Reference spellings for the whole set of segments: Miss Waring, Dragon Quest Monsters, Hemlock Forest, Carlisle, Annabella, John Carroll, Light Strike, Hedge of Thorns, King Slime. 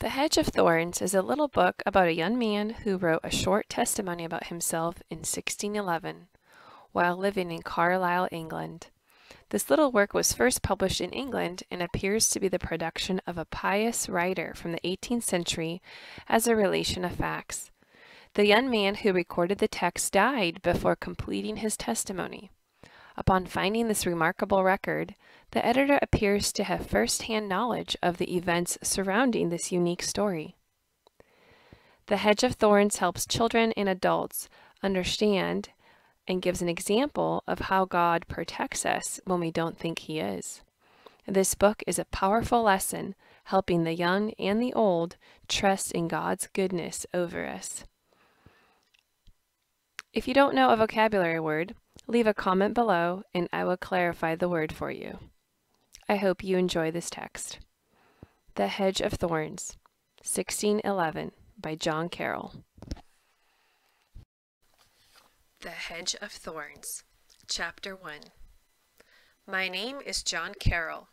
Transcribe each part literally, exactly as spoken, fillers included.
The Hedge of Thorns is a little book about a young man who wrote a short testimony about himself in sixteen eleven while living in Carlisle, England. This little work was first published in England and appears to be the production of a pious writer from the eighteenth century as a relation of facts. The young man who recorded the text died before completing his testimony. Upon finding this remarkable record, the editor appears to have first-hand knowledge of the events surrounding this unique story. The Hedge of Thorns helps children and adults understand and gives an example of how God protects us when we don't think He is. This book is a powerful lesson, helping the young and the old trust in God's goodness over us. If you don't know a vocabulary word, leave a comment below and I will clarify the word for you. I hope you enjoy this text. The Hedge of Thorns, sixteen eleven, by John Carroll. The Hedge of Thorns, Chapter one. My name is John Carroll.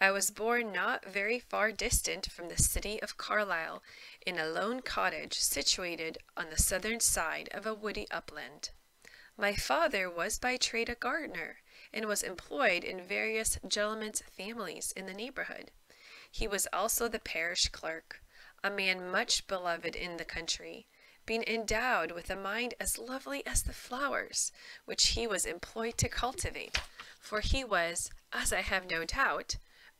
I was born not very far distant from the city of Carlisle in a lone cottage situated on the southern side of a woody upland. My father was by trade a gardener, and was employed in various gentlemen's families in the neighborhood. He was also the parish clerk, a man much beloved in the country, being endowed with a mind as lovely as the flowers, which he was employed to cultivate, for he was, as I have no doubt,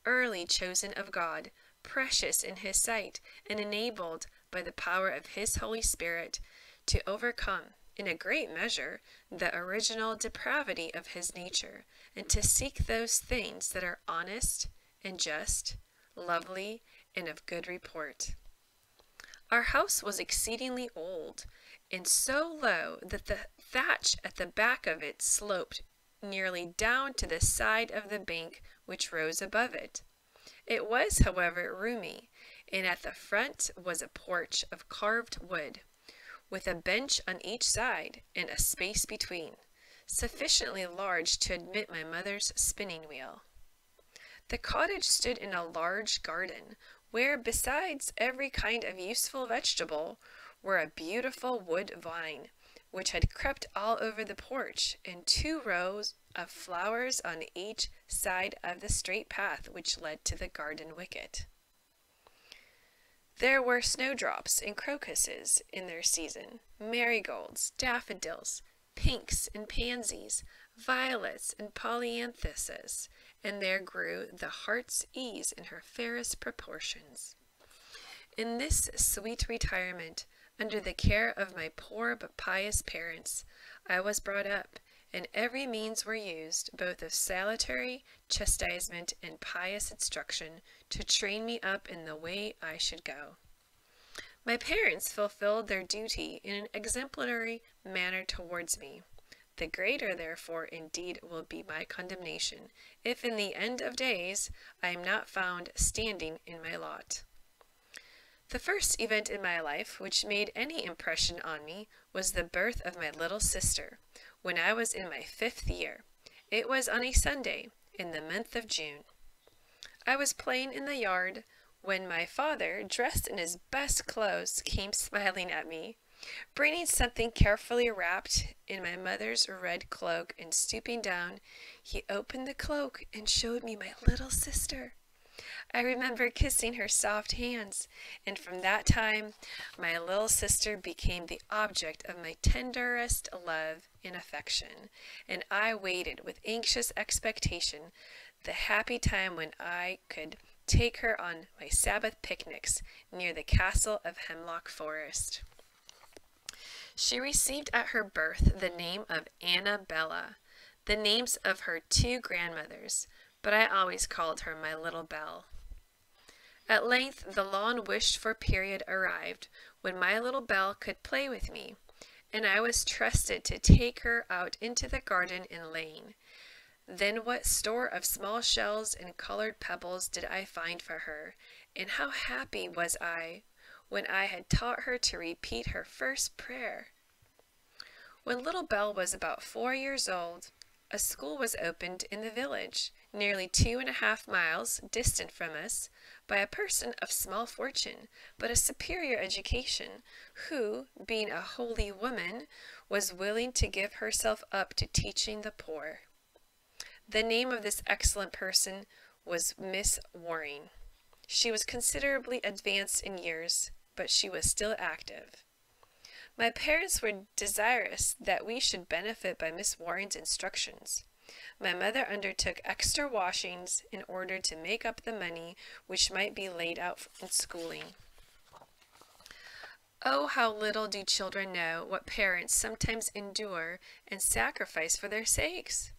early chosen of God, precious in His sight, and enabled, by the power of His Holy Spirit, to overcome, in a great measure, the original depravity of his nature, and to seek those things that are honest and just, lovely, and of good report. Our house was exceedingly old, and so low that the thatch at the back of it sloped nearly down to the side of the bank which rose above it. It was, however, roomy, and at the front was a porch of carved wood, with a bench on each side and a space between, sufficiently large to admit my mother's spinning wheel. The cottage stood in a large garden, where, besides every kind of useful vegetable, were a beautiful wood vine, which had crept all over the porch, and two rows of flowers on each side of the straight path which led to the garden wicket. There were snowdrops and crocuses in their season, marigolds, daffodils, pinks and pansies, violets and polyanthuses, and there grew the heart's ease in her fairest proportions. In this sweet retirement, under the care of my poor but pious parents, I was brought up, and every means were used, both of salutary chastisement and pious instruction, to train me up in the way I should go. My parents fulfilled their duty in an exemplary manner towards me. The greater, therefore, indeed will be my condemnation, if in the end of days I am not found standing in my lot. The first event in my life which made any impression on me was the birth of my little sister, when I was in my fifth year. It was on a Sunday, in the month of June. I was playing in the yard, when my father, dressed in his best clothes, came smiling at me, bringing something carefully wrapped in my mother's red cloak, and stooping down, he opened the cloak and showed me my little sister. I remember kissing her soft hands, and from that time, my little sister became the object of my tenderest love and affection, and I waited with anxious expectation the happy time when I could take her on my Sabbath picnics near the castle of Hemlock Forest. She received at her birth the name of Annabella, the names of her two grandmothers, but I always called her my little Belle. At length the long-wished-for period arrived when my little Belle could play with me, and I was trusted to take her out into the garden and lane. Then what store of small shells and colored pebbles did I find for her, and how happy was I when I had taught her to repeat her first prayer. When little Belle was about four years old, a school was opened in the village, nearly two and a half miles distant from us, by a person of small fortune, but a superior education, who, being a holy woman, was willing to give herself up to teaching the poor. The name of this excellent person was Miss Waring. She was considerably advanced in years, but she was still active. My parents were desirous that we should benefit by Miss Waring's instructions. My mother undertook extra washings in order to make up the money which might be laid out in schooling. Oh, how little do children know what parents sometimes endure and sacrifice for their sakes!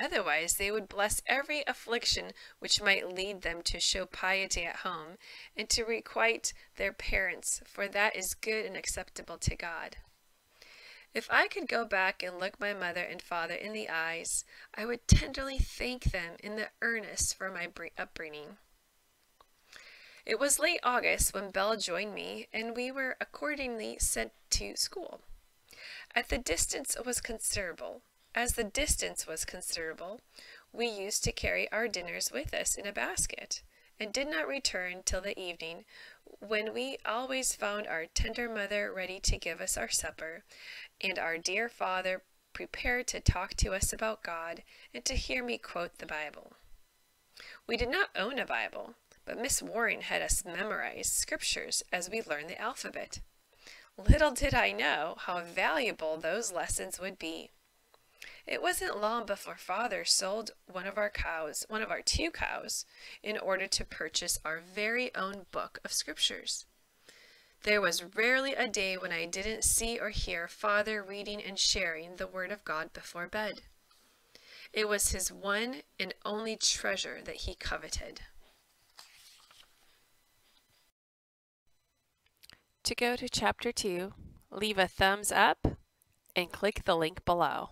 Otherwise they would bless every affliction which might lead them to show piety at home, and to requite their parents, for that is good and acceptable to God. If I could go back and look my mother and father in the eyes, I would tenderly thank them in the earnest for my upbringing. It was late August when Belle joined me, and we were accordingly sent to school. At the distance was considerable. As the distance was considerable, we used to carry our dinners with us in a basket, and did not return till the evening, when we always found our tender mother ready to give us our supper, and our dear father prepared to talk to us about God, and to hear me quote the Bible. We did not own a Bible, but Miss Waring had us memorize scriptures as we learned the alphabet. Little did I know how valuable those lessons would be. It wasn't long before Father sold one of our cows, one of our two cows, in order to purchase our very own book of scriptures. There was rarely a day when I didn't see or hear Father reading and sharing the Word of God before bed. It was his one and only treasure that he coveted. To go to chapter two, leave a thumbs up and click the link below.